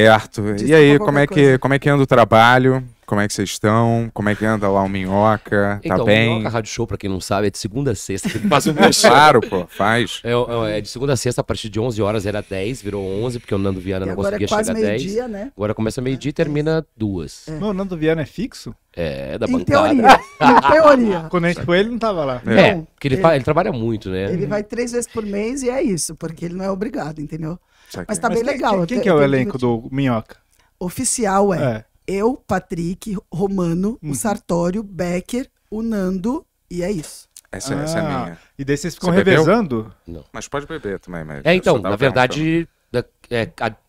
Certo. E aí, como é que anda o trabalho? Como é que vocês estão? Como é que anda lá o Minhoca? Então, tá bem? O Minhoca Rádio Show, pra quem não sabe, é de segunda a sexta. Faz um claro, pô, faz. É de segunda a sexta, a partir de 11 horas era 10, virou 11, porque o Nando Viana não conseguia chegar a 10. Agora é quase meio-dia, né? Agora começa meio-dia e termina 2. Não, o Nando Viana é fixo? É, da bancada. Em teoria. Quando a gente foi, ele não tava lá. É, porque ele trabalha muito, né? Ele vai 3 vezes por mês e é isso, porque ele não é obrigado, entendeu? Mas tá bem legal. Quem que é o elenco do Minhoca? Oficial é eu, Patrick, Romano, o Sartório, Becker, o Nando, e é isso. Essa é a minha. E daí vocês ficam revezando? Não. Mas pode beber também. Mas é, então, na verdade,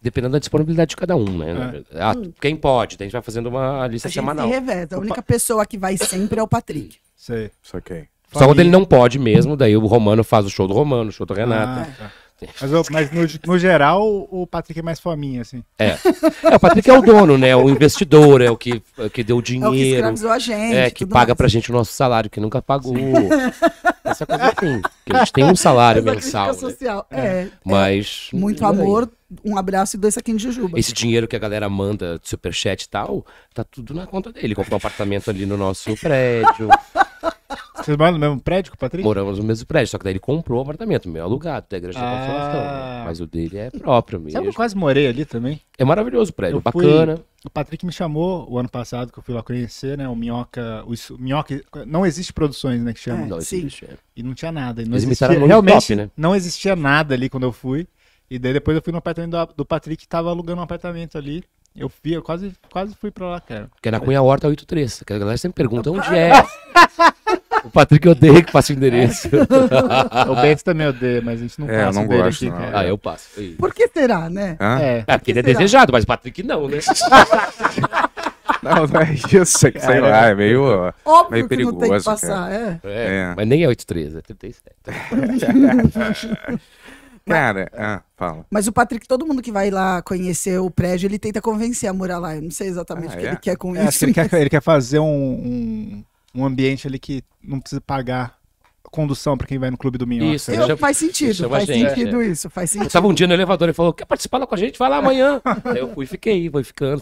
dependendo da disponibilidade de cada um, né? É. Quem pode, daí a gente vai fazendo uma lista semanal. A única pessoa que vai sempre é o Patrick. Sei. Só que quando ele não pode mesmo, daí o Romano faz o show do Romano, o show do Renato. Mas no geral, o Patrick é mais fominha, assim. O Patrick é o dono, né? O investidor, é o que deu o dinheiro. É o que escravizou a gente. É, que paga pra gente o nosso salário, que nunca pagou. Essa coisa assim. Que a gente tem um salário mensal. Social. Né? Mas... Muito amor, um abraço e 2 saquinhos de jujuba. Esse dinheiro que a galera manda de superchat e tal, tá tudo na conta dele. Comprou um apartamento ali no nosso prédio. Vocês moram no mesmo prédio com o Patrick? Moramos no mesmo prédio, só que daí ele comprou o apartamento, meu alugado, da Igreja da Consolação, né? Mas o dele é próprio mesmo. Sabe, eu quase morei ali também. É maravilhoso o prédio, bacana. O Patrick me chamou o ano passado, que eu fui lá conhecer, né? O Minhoca. Não existe produções, né? Que chama. Não existe. E não tinha nada. E não existia, realmente, top, né? Não existia nada ali quando eu fui. E daí depois eu fui no apartamento do Patrick, que tava alugando um apartamento ali. Eu quase fui pra lá, cara. Porque é na Cunha Horta 83. Que a galera sempre pergunta onde é. O Patrick odeia que passe o endereço. O Bento também odeia, mas a gente não passa o endereço aqui. Não. Ah, eu passo. Isso. Por que será, né? Porque ele é desejado, mas o Patrick não, né? Não é isso, que, sei lá, é meio, óbvio meio perigoso. Que não tem que passar, mas nem é 83, é 37. Cara, fala. Mas o Patrick, todo mundo que vai lá conhecer o prédio, ele tenta convencer a morar lá. Eu não sei exatamente o que ele quer com isso. Ele quer fazer um ambiente ali que não precisa pagar condução pra quem vai no Clube do Minhoca. Isso, faz sentido. Eu tava um dia no elevador e falou, quer participar lá com a gente? Vai lá amanhã. Aí eu fui e fiquei,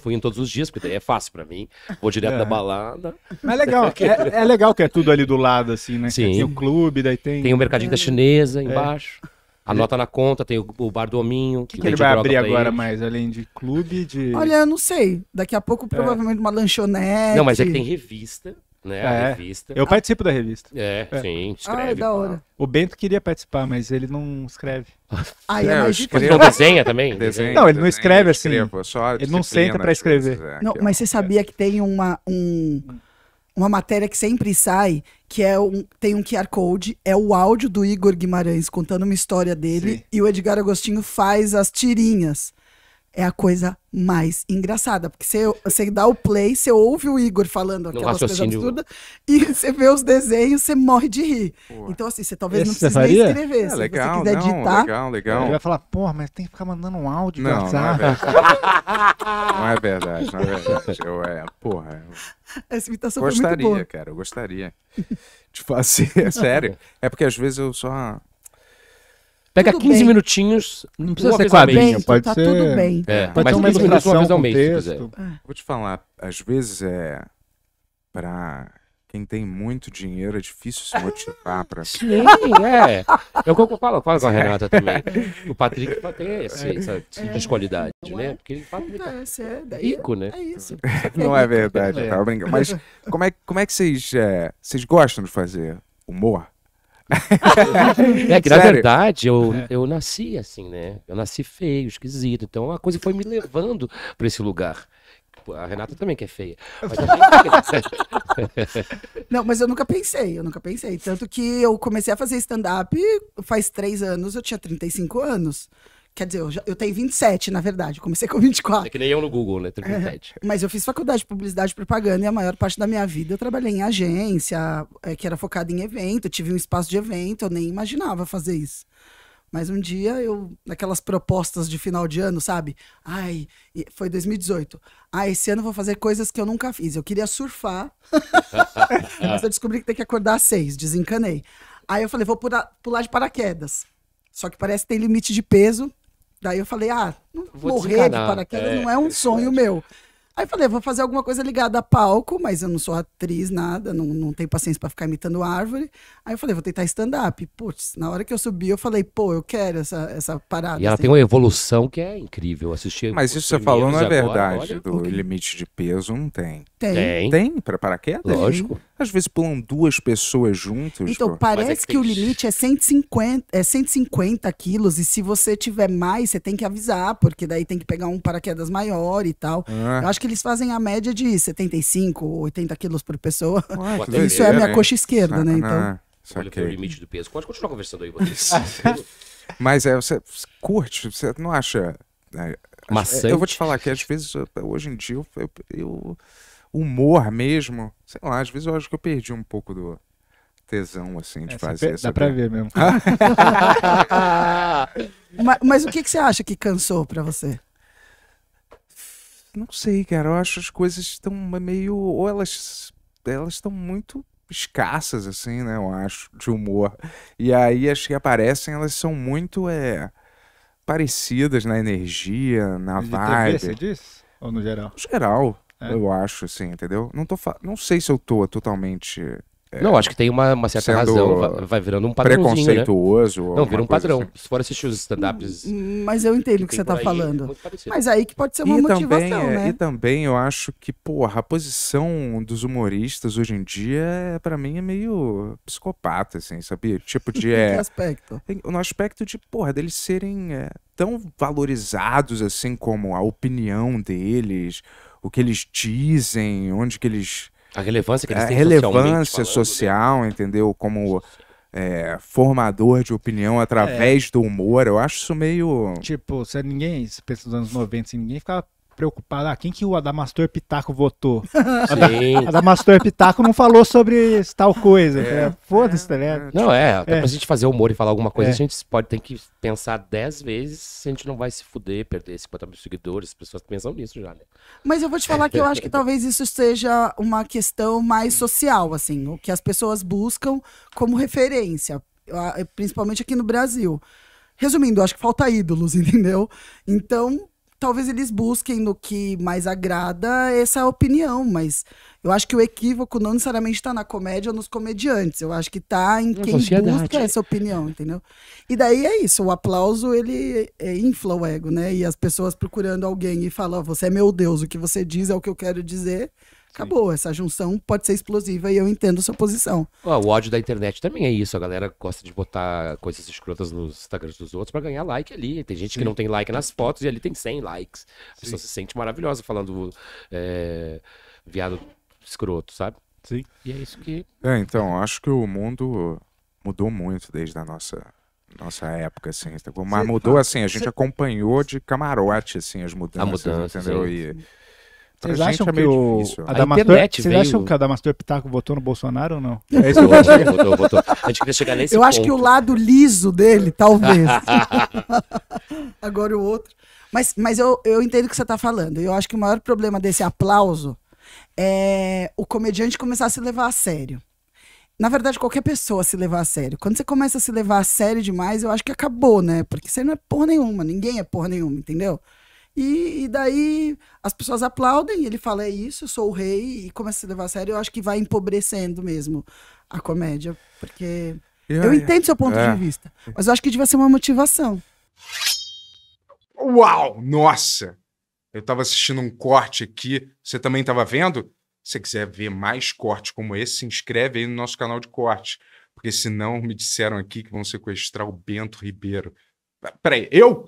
fui indo todos os dias, porque daí é fácil pra mim. Vou direto da balada. Mas legal, é legal que é tudo ali do lado, assim, né? Sim. Tem o clube, daí tem... Tem o mercadinho da chinesa embaixo. Anota na conta, tem o bar do Hominho. O que ele vai abrir agora mais, além de clube, de... Olha, eu não sei. Daqui a pouco, provavelmente, uma lanchonete. Não, mas é que tem revista, né? A revista. Eu participo da revista. Sim, escreve. É da hora. O Bento queria participar, mas ele não escreve. Ele não desenha também? Não, ele não escreve assim. Ele não senta pra escrever. Não, mas você sabia que tem uma matéria que sempre sai, que tem um QR Code, é o áudio do Igor Guimarães contando uma história dele, e o Edgar Agostinho faz as tirinhas. É a coisa mais engraçada, porque você dá o play, você ouve o Igor falando aquelas coisas absurdas, e você vê os desenhos, você morre de rir. Porra. Então assim, você talvez não precise nem escrever, se legal, você quiser digitar. Legal. Ele vai falar, porra, mas tem que ficar mandando um áudio. Não, não é verdade. Porra... Essa imitação foi muito boa. Gostaria, cara, eu gostaria de fazer, sério. É porque às vezes eu só... Pega tudo 15 bem. Minutinhos, não precisa ser quadrinho, pode ser... tudo bem. Mas 15 minutos uma vez ao mês, se vou te falar, às vezes pra quem tem muito dinheiro é difícil se motivar pra... Sim, Eu falo com a Renata também. O Patrick tem essa qualidade, né? Porque o Patrick é rico, né? É isso. Não é verdade, tá brincando. Mas como é que vocês gostam de fazer humor? Que na verdade eu nasci assim, né? Eu nasci feio, esquisito. Então a coisa foi me levando pra esse lugar. A Renata também que é feia. Mas não, mas eu nunca pensei. Tanto que eu comecei a fazer stand-up faz 3 anos, eu tinha 35 anos. Quer dizer, eu tenho 27, na verdade. Comecei com 24. É que nem eu no Google, né? 37. Mas eu fiz faculdade de publicidade e propaganda e a maior parte da minha vida eu trabalhei em agência, que era focada em evento. Eu tive um espaço de evento, eu nem imaginava fazer isso. Mas um dia eu, naquelas propostas de final de ano, sabe? Ai, foi 2018. Ah, esse ano eu vou fazer coisas que eu nunca fiz. Eu queria surfar, mas eu descobri que tem que acordar às 6, desencanei. Aí eu falei, vou pular de paraquedas. Só que parece que tem limite de peso. Daí eu falei, ah, morrer de paraquedas não é um sonho meu. Aí eu falei, vou fazer alguma coisa ligada a palco, mas eu não sou atriz, nada, não tenho paciência pra ficar imitando árvore. Aí eu falei, vou tentar stand-up. Putz, na hora que eu subi, eu falei, pô, eu quero essa parada. E ela tem uma evolução que é incrível. Assistir. Mas isso você falou não é verdade. Do limite de peso não tem. Tem. Tem pra paraquedas? Lógico. Às vezes pulam duas pessoas juntos. Então, pô, parece que o limite é 150 quilos, e se você tiver mais, você tem que avisar, porque daí tem que pegar um paraquedas maior e tal. Ah. Eu acho que eles fazem a média de 75, 80 quilos por pessoa. Ué, isso é a minha coxa esquerda, né? Então. Olha, foi o limite do peso. Pode continuar conversando aí, vocês. Mas você curte, você não acha... Maçante. Eu vou te falar que às vezes, hoje em dia, eu humor mesmo, sei lá, às vezes eu acho que eu perdi um pouco do tesão, assim, de fazer isso. Dá pra ver mesmo. Mas o que você acha que cansou pra você? Não sei, cara, eu acho que as coisas estão meio, ou elas estão muito escassas, assim, né, eu acho, de humor. E aí as que aparecem, elas são muito parecidas na energia, na vibe. Você disse? Ou no geral? No geral. Eu acho, assim, entendeu? Não sei se eu tô totalmente... Não, acho que tem uma certa razão. Vai virando um padrãozinho, preconceituoso. Né? Não, vira um padrão. Assim. Se for assistir os stand-ups... Mas eu entendo o que você tá falando. É, mas aí que pode ser uma motivação, também, né? E também eu acho que, porra, a posição dos humoristas hoje em dia, pra mim, é meio psicopata, assim, sabia? Tipo de... Em que aspecto? No aspecto de, porra, deles serem tão valorizados, assim, como a opinião deles... O que eles dizem, onde que eles... A relevância que eles têm social, entendeu? Como formador de opinião através do humor. Eu acho isso meio... Tipo, se ninguém, dos anos 90, se ninguém ficava preocupado. Ah, quem que o Adamastor Pitaco votou? Sim. Adamastor Pitaco não falou sobre tal coisa. Foda-se, tá ligado? Não, até pra gente fazer humor e falar alguma coisa, a gente tem que pensar 10 vezes se a gente não vai se fuder, perder 50 mil seguidores. As pessoas pensam nisso já, né? Mas eu vou te falar que eu acho que talvez isso seja uma questão mais social, assim. O que as pessoas buscam como referência, principalmente aqui no Brasil. Resumindo, acho que falta ídolos, entendeu? Então... Talvez eles busquem no que mais agrada essa opinião, mas eu acho que o equívoco não necessariamente está na comédia ou nos comediantes. Eu acho que está em quem busca essa opinião, entendeu? E daí é isso, o aplauso, ele infla o ego, né? E as pessoas procurando alguém e falam, oh, você é meu Deus, o que você diz é o que eu quero dizer. Acabou, sim. Essa junção pode ser explosiva e eu entendo sua posição. O ódio da internet também é isso, a galera gosta de botar coisas escrotas nos Instagrams dos outros pra ganhar like ali. Tem gente que não tem like nas fotos e ali tem 100 likes. A pessoa se sente maravilhosa falando viado escroto, sabe? Sim. E é isso que... então, acho que o mundo mudou muito desde a nossa época, assim, mas mudou assim, a gente acompanhou de camarote, assim, as mudanças, entendeu? Sim. Vocês acham que o Adamastor Pitaco votou no Bolsonaro ou não? É isso, votou. A gente queria chegar nesse ponto. Eu acho que o lado liso dele, talvez. Agora o outro. Mas eu entendo o que você está falando. Eu acho que o maior problema desse aplauso é o comediante começar a se levar a sério. Na verdade, qualquer pessoa se levar a sério. Quando você começa a se levar a sério demais, eu acho que acabou, né? Porque você não é porra nenhuma, ninguém é porra nenhuma, entendeu? E daí as pessoas aplaudem, ele fala, é isso, eu sou o rei, e começa a se levar a sério. Eu acho que vai empobrecendo mesmo a comédia, porque eu entendo seu ponto de vista, mas eu acho que devia ser uma motivação. Uau, nossa! Eu tava assistindo um corte aqui, você também tava vendo? Se você quiser ver mais cortes como esse, se inscreve aí no nosso canal de corte, porque senão me disseram aqui que vão sequestrar o Bento Ribeiro. Peraí, eu?